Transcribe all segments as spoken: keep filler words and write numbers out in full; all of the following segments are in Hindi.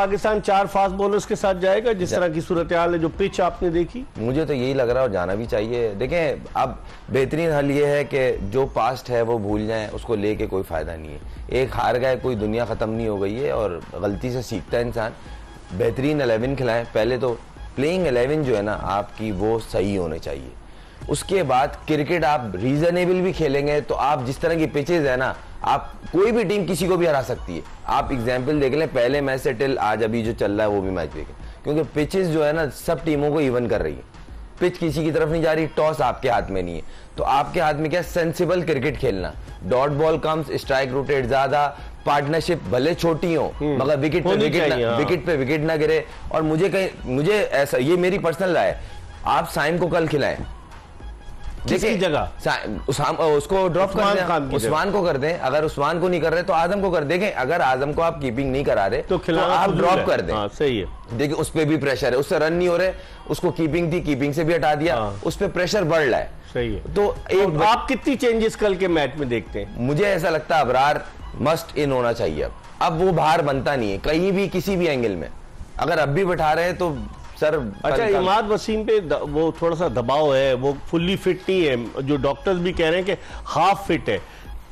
पाकिस्तान चार फास्ट बॉलर्स के साथ जाएगा जिस तरह की सूरत हाल है, जो पिच आपने देखी? मुझे तो यही लग रहा है और जाना भी चाहिए। देखें, अब बेहतरीन हल ये है कि जो पास्ट है वो भूल जाएं, उसको लेके कोई फ़ायदा नहीं है। एक हार गए कोई दुनिया ख़त्म नहीं हो गई है और गलती से सीखता है इंसान। बेहतरीन एलेवन खिलाएं, पहले तो प्लेइंग एलेवन जो है ना आपकी वो सही होने चाहिए। उसके बाद क्रिकेट आप रीजनेबल भी खेलेंगे तो आप जिस तरह की पिचेज है ना, आप कोई भी टीम किसी को भी हरा सकती है। आप एग्जांपल देख लें पहले मैच से टिल आज अभी जो चल रहा है वो भी मैच देखें, क्योंकि पिचेज जो है ना सब टीमों को इवन कर रही है। पिच किसी की तरफ नहीं जा रही, टॉस आपके हाथ में नहीं है। तो आपके हाथ में क्या, सेंसिबल क्रिकेट खेलना, dot ball comes, strike rotate ज्यादा, पार्टनरशिप भले छोटी हो मगर विकेट पे विकेट ना विकेट पे विकेट ना गिरे। और मुझे कहीं मुझे ऐसा, ये मेरी पर्सनल राय है, आप साइम को कल खिलाएं जिसकी जगह उसाम, उसको ड्रॉप कर दें, उस्मान को कर दें। अगर उस्मान को नहीं कर रहे तो आजम को कर देंगे। अगर आजम को आप कीपिंग नहीं करा रहे तो, तो आप ड्रॉप कर दें। हाँ, सही है। देखिए उस पर भी प्रेशर है, उससे रन नहीं हो रहे, उसको कीपिंग थी, कीपिंग से भी हटा दिया। हाँ। उस पर प्रेशर बढ़ रहा है, सही है। तो एक आप कितनी चेंजेस कल के मैच में देखते हैं? मुझे ऐसा लगता है इबरार मस्ट इन होना चाहिए। अब अब वो बाहर बनता नहीं है कहीं भी, किसी भी एंगल में। अगर अब भी बैठा रहे हैं तो सर अच्छा, इमाद वसीम पे वो थोड़ा सा दबाव है, वो फुल्ली फिट नहीं है। जो डॉक्टर्स भी कह रहे हैं कि हाफ फिट है।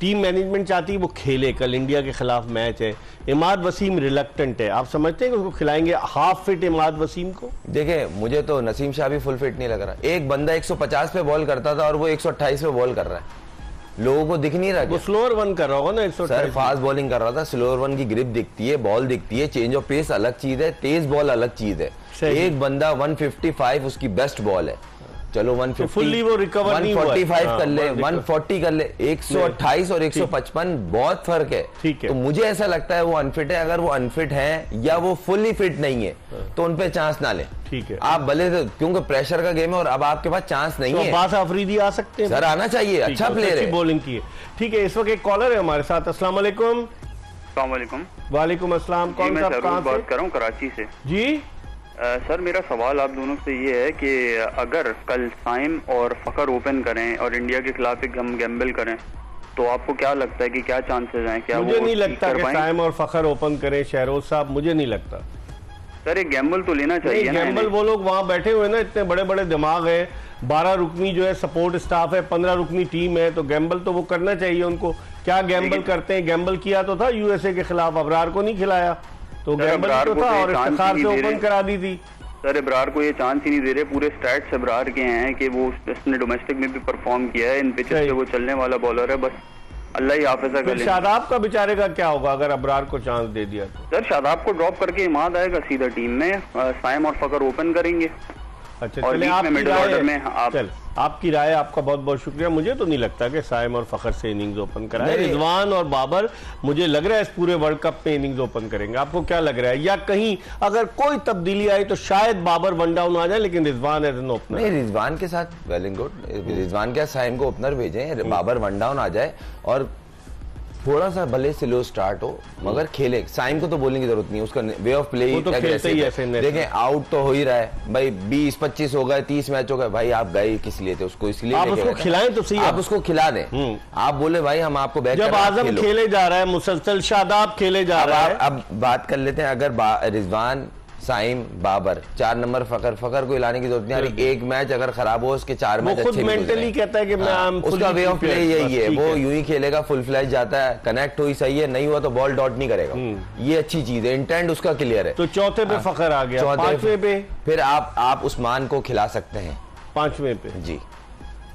टीम मैनेजमेंट चाहती है वो खेले, कल इंडिया के खिलाफ मैच है। इमाद वसीम रिलक्टेंट है, आप समझते हैं कि उसको खिलाएंगे हाफ फिट इमाद वसीम को? देखिए मुझे तो नसीम शाह भी फुल फिट नहीं लग रहा। एक बंदा एक सौ पचास पे बॉल करता था और वो एक सौ अट्ठाईस पे बॉल कर रहा है, लोगों को दिख नहीं रहा। वो स्लोअर वन कर रहा होगा ना, सर फास्ट बॉलिंग कर रहा था। स्लोअर वन की ग्रिप दिखती है, बॉल दिखती है, चेंज ऑफ पेस अलग चीज है, तेज बॉल अलग चीज है। एक बंदा एक सौ पचपन उसकी बेस्ट बॉल है, चलो एक सौ पचास तो फुल्ली वो रिकवर नहीं हुआ, एक सौ पैंतालीस कर ले, एक सौ चालीस कर ले। एक सौ अट्ठाईस और एक सौ पचपन बहुत फर्क है। तो मुझे ऐसा लगता है वो अनफिट है। अगर वो अनफिट है या वो फुल्ली फिट नहीं है तो उनपे चांस ना ले, ठीक है। आप भले, क्योंकि प्रेशर का गेम है और अब आपके पास चांस नहीं है। अब्बास अफरीदी आ सकते हैं, सर आना चाहिए, अच्छा प्लेयर है, बॉलिंग की है, ठीक है। इस वक्त एक कॉलर है हमारे साथ। अस्सलाम वालेकुम। वालेकुम अस्सलाम। कौन सा बात कर रहा हूँ? कराची से जी। Uh, सर मेरा सवाल आप दोनों से ये है कि अगर कल साइम और फखर ओपन करें और इंडिया के खिलाफ एक हम गैम्बल करें तो आपको क्या लगता है कि क्या चांसेस हैं? क्या मुझे वो नहीं लगता कि साइम और फखर ओपन करें, शहरोज साहब, मुझे नहीं लगता। सर एक गैम्बल तो लेना चाहिए ना। गैम्बल वो लोग वहाँ बैठे हुए ना, इतने बड़े बड़े दिमाग है, बारह रुकनी जो है सपोर्ट स्टाफ है, पंद्रह रुकनी टीम है, तो गैम्बल तो वो करना चाहिए उनको। क्या गैम्बल करते हैं? गैम्बल किया तो था यूएसए के खिलाफ, अबरार को नहीं खिलाया तो गैम्बल तो था और इफ्तिखार से ओपन करा दी थी। सर इबरार को ये चांस ही नहीं दे रहे। पूरे स्टैट्स इबरार के हैं कि वो उसने डोमेस्टिक में भी परफॉर्म किया है, इन पिचेस पे वो चलने वाला बॉलर है, बस अल्लाह ही हाफिज़ कर ले। शादाब का बेचारे का क्या होगा अगर इबरार को चांस दे दिया? सर शादाब को ड्रॉप करके इमाद आएगा सीधा टीम में, साइम और फखर ओपन करेंगे। अच्छा, और मिडिल ऑर्डर में आपकी राय, आपका बहुत बहुत शुक्रिया। मुझे तो नहीं लगता कि साइम और फखर से इनिंग्स ओपन कराए। रिजवान और बाबर मुझे लग रहा है इस पूरे वर्ल्ड कप में इनिंग्स ओपन करेंगे। आपको क्या लग रहा है? या कहीं अगर कोई तब्दीली आई तो शायद बाबर वन डाउन आ जाए, लेकिन रिजवान एज एन ओपनर। नहीं, रिजवान के साथ वेल एंड गुड। रिजवान क्या साइम को ओपनर भेजें, बाबर वन डाउन आ जाए और थोड़ा सा भले स्लो स्टार्ट हो मगर खेले। साइम को तो बोलने की जरूरत नहीं, उसका वे ऑफ प्ले तो खेलते ही है। देखें आउट तो हो ही रहा है भाई, बीस पच्चीस हो गए, तीस मैच हो गए भाई, आप गए किस लिए थे? उसको इसलिए आप उसको खिलाएं तो सही, आप उसको खिला दें, आप बोले भाई हम आपको बैठ। जब आजम खेले जा रहा है, मुसलसल शादाब खेले जा रहा है। अब बात कर लेते हैं, अगर रिजवान, साइम, बाबर, चार नंबर फखर, फखर को हिलाने की जरूरत नहीं आ रही। एक मैच अगर खराब हो उसके चार मैच अच्छे मेंटली कहता है कि मैं आ, उसका वे ऑफ प्ले यही है, वो यूं ही खेलेगा, फुल फ्लैश जाता है, कनेक्ट हुई सही है, नहीं हुआ तो बॉल डॉट नहीं करेगा। ये अच्छी चीज है, इंटेंट उसका क्लियर है। तो चौथे पे फखर आ गया, पांचवे पे फिर आप आप उस्मान को खिला सकते हैं पांचवे पे जी।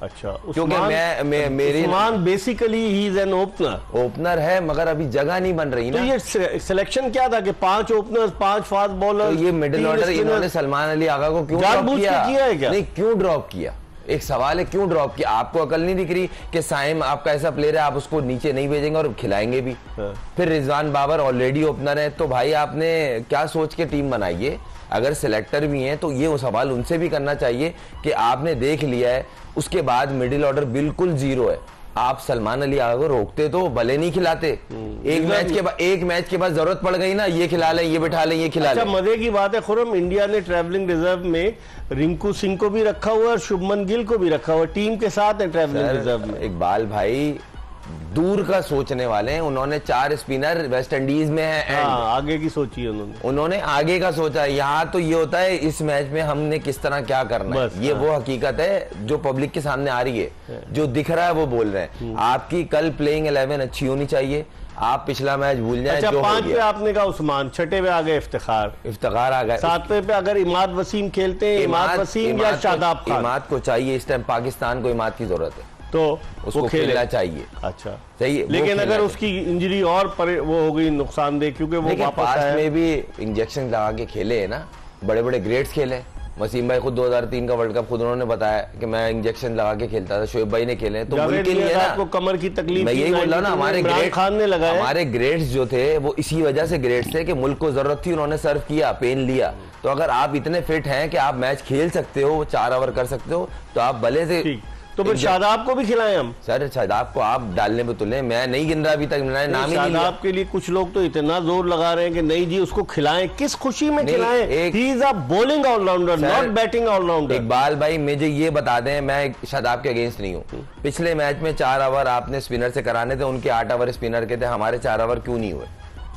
अच्छा, क्योंकि मैं, मैं मेरी Usman basically he is an opener, opener है मगर अभी जगह नहीं बन रही ना। तो ये सिलेक्शन क्या था कि पांच ओपनर्स, पांच फास्ट बॉलर, तो ये मिडिल ऑर्डर इन्होंने सलमान अली आगा को क्यों ड्रॉप किया? किया है क्या? नहीं, क्यों ड्रॉप किया? एक सवाल है, क्यों ड्रॉप किया? आपको अकल नहीं दिख रही कि साइम आपका ऐसा प्लेयर है, आप उसको नीचे नहीं भेजेंगे और खिलाएंगे भी। फिर रिजवान बाबर ऑलरेडी ओपनर है, तो भाई आपने क्या सोच के टीम बनाई है? अगर सिलेक्टर भी हैं तो ये सवाल उनसे भी करना चाहिए कि आपने देख लिया है, उसके बाद मिडिल ऑर्डर बिल्कुल जीरो है, आप सलमान अली आगा को रोकते तो भले नहीं खिलाते। एक मैच के बाद एक मैच के बाद जरूरत पड़ गई ना, ये खिला लें, ये बिठा लें, ये खिला लें। अच्छा, मजे की बात है खुर्रम, इंडिया ने ट्रैवलिंग रिजर्व में रिंकू सिंह को भी रखा हुआ और शुभमन गिल को भी रखा हुआ, टीम के साथ है ट्रैवलिंग रिजर्व में। इकबाल भाई दूर का सोचने वाले हैं, उन्होंने चार स्पिनर वेस्ट इंडीज में है, हाँ, आगे की सोची है उन्होंने उन्होंने आगे का सोचा। यहाँ तो ये होता है इस मैच में हमने किस तरह क्या करना है, ये हाँ। वो हकीकत है जो पब्लिक के सामने आ रही है, जो दिख रहा है वो बोल रहे हैं। आपकी कल प्लेइंग इलेवन अच्छी होनी चाहिए, आप पिछला मैच भूल जाए। अच्छा, पांच पे आपने कहा उस्मान, छठे पे आ गए इफ्तिखार, इफ्तिखार आ गए। सातवें पे अगर इमाद वसीम खेलते हैं, इमाद वसीम या शादाब खान, इमाद को चाहिए इस टाइम पाकिस्तान को इमाद की जरूरत है, तो उसको खेलना चाहिए। अच्छा सही, लेकिन अगर उसकी इंजरी और पर वो हो गई नुकसानदेह, क्योंकि वो वापस आया में भी इंजेक्शन लगा के खेले है ना, बड़े बड़े ग्रेड्स खेले। वसीम भाई खुद दो हज़ार तीन का वर्ल्ड कप खुद उन्होंने बताया कि मैं इंजेक्शन लगा के खेलता था, शोएब भाई ने खेले, तो उनके लिए ना आपको कमर की तकलीफ, मैं यही बोल रहा ना, हमारे ग्रेड खान ने लगाया, हमारे ग्रेड्स जो थे वो इसी वजह से ग्रेड्स थे कि मुल्क को जरूरत थी, उन्होंने सर्व किया, पेन लिया। तो अगर आप इतने फिट हैं कि आप मैच खेल सकते हो, चार ओवर कर सकते हो, तो आप भले से तो फिर शादाब को भी खिलाएं हम। सर शादाब को आप डालने पे तुले, मैं नहीं गिन रहा अभी तक, मैंने नाम ही नहीं लिया। शादाब के लिए कुछ लोग तो इतना जोर लगा रहे हैं कि नहीं जी उसको खिलाएं, किस खुशी में खिलाएं, he is a bowling allrounder not batting allrounder. Iqbal भाई मुझे ये बता दें, मैं शादाब के अगेंस्ट नहीं हूँ, पिछले मैच में चार ओवर आपने स्पिनर से कराने थे, उनके आठ ओवर स्पिनर के थे, हमारे चार ओवर क्यों नहीं हुए?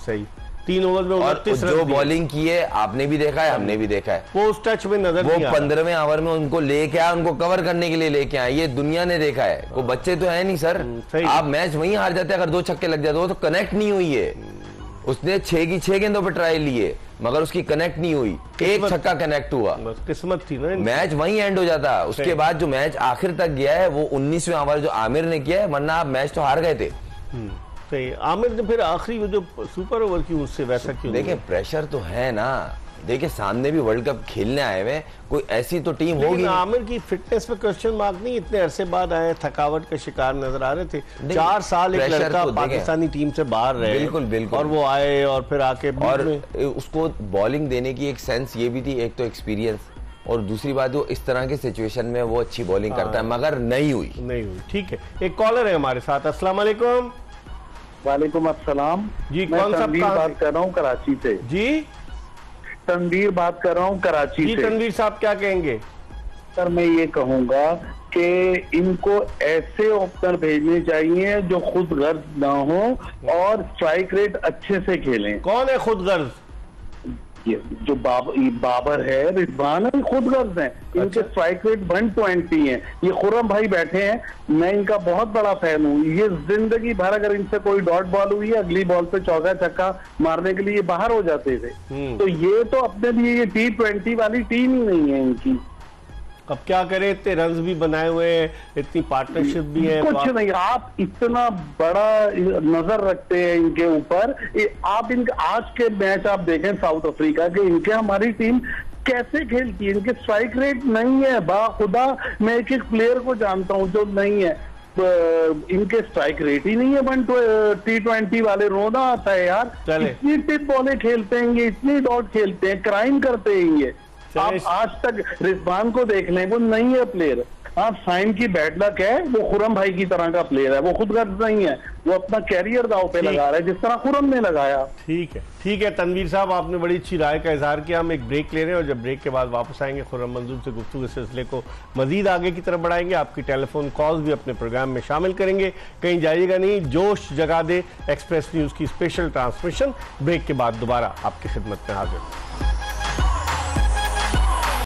सही, तीन ओवर में और जो बॉलिंग की है आपने भी देखा है, हमने भी देखा है, पोस्ट टच में नजर वो पंद्रहवें ओवर में उनको लेके आए, उनको कवर करने के लिए लेके आए, ये दुनिया ने देखा है। वो बच्चे तो है नहीं सर, आप मैच वहीं हार जाते अगर दो छक्के लग जाते हो, तो कनेक्ट नहीं हुई है। उसने छह की छह गेंदों पर ट्राई लिए मगर उसकी कनेक्ट नहीं हुई, एक छक्का कनेक्ट हुआ, किस्मत थी ना, मैच वहीं एंड हो जाता। उसके बाद जो मैच आखिर तक गया है वो उन्नीसवें ओवर जो आमिर ने किया है, वरना आप मैच तो हार गए थे। आमिर ने फिर आखिरी वो जो सुपर ओवर की उससे वैसा क्यों? देखिए प्रेशर तो है ना, देखिए सामने भी वर्ल्ड कप खेलने आए हुए, कोई ऐसी तो टीम होगी। आमिर की फिटनेस पे क्वेश्चन मार्क नहीं, इतने अरसे बाद आए, थकावट का शिकार नजर आ रहे थे, चार साल एक लड़का पाकिस्तानी टीम से बाहर रहे, बिल्कुल बिल्कुल, और वो आए और फिर आके और उसको बॉलिंग देने की एक सेंस ये भी थी, एक तो एक्सपीरियंस और दूसरी बात वो इस तरह के सिचुएशन में वो अच्छी बॉलिंग करता है, मगर नहीं हुई, नहीं हुई। ठीक है, एक कॉलर है हमारे साथ, अस्सलाम वालेकुम। वालेकुम अस्सलाम जी, कौन सा बात कर रहा हूँ कराची से। जी तनवीर बात कर रहा हूँ कराची जी, से। तनवीर साहब क्या कहेंगे? सर मैं ये कहूँगा कि इनको ऐसे ओपनर भेजने चाहिए जो खुद गर्ज ना हो और स्ट्राइक रेट अच्छे से खेलें। कौन है खुद गर्ज? ये जो बाब, बाबर है, रिजवान है, खुद गर्ज है। अच्छा। इनके स्ट्राइक रेट वन ट्वेंटी है। ये खुर्रम भाई बैठे हैं, मैं इनका बहुत बड़ा फैन हूँ। ये जिंदगी भर अगर इनसे कोई डॉट बॉल हुई अगली बॉल पे चौका छक्का मारने के लिए बाहर हो जाते थे। तो ये तो अपने लिए ये टी ट्वेंटी वाली टीम ही नहीं है इनकी। अब क्या करें, इतने रन भी बनाए हुए हैं, इतनी पार्टनरशिप भी है, कुछ नहीं। आप इतना बड़ा नजर रखते हैं इनके ऊपर, आप इनके आज के मैच आप देखें साउथ अफ्रीका के, इनके हमारी टीम कैसे खेलती है, इनके स्ट्राइक रेट नहीं है। बाखुदा मैं एक एक प्लेयर को जानता हूँ जो नहीं है, तो इनके स्ट्राइक रेट ही नहीं है वन टी ट्वेंटी वाले। रोना आता है यार, इतनी टिप बॉलें खेलते हैं ये, इतनी डॉट खेलते हैं, क्राइम करते हैं ये। आप आज तक रिजवान को देख लें, वो नहीं है प्लेयर। आप साइन की बैड लक है, वो खुर्रम भाई की तरह का प्लेयर है, वो खुद गर्ज नहीं है, वो अपना कैरियर दाव पे लगा रहा है जिस तरह खुर्रम ने लगाया। ठीक है, ठीक है तनवीर साहब, आपने बड़ी अच्छी राय का इजहार किया। हम एक ब्रेक ले रहे हैं और जब ब्रेक के बाद वापस आएंगे खुर्रम मंजूर से गुफ्तगू के सिलसिले को मजीद आगे की तरफ बढ़ाएंगे। आपकी टेलीफोन कॉल भी अपने प्रोग्राम में शामिल करेंगे, कहीं जाइएगा नहीं। जोश जगा दे एक्सप्रेस न्यूज़ की स्पेशल ट्रांसमिशन ब्रेक के बाद दोबारा आपकी खिदमत में हाजिर।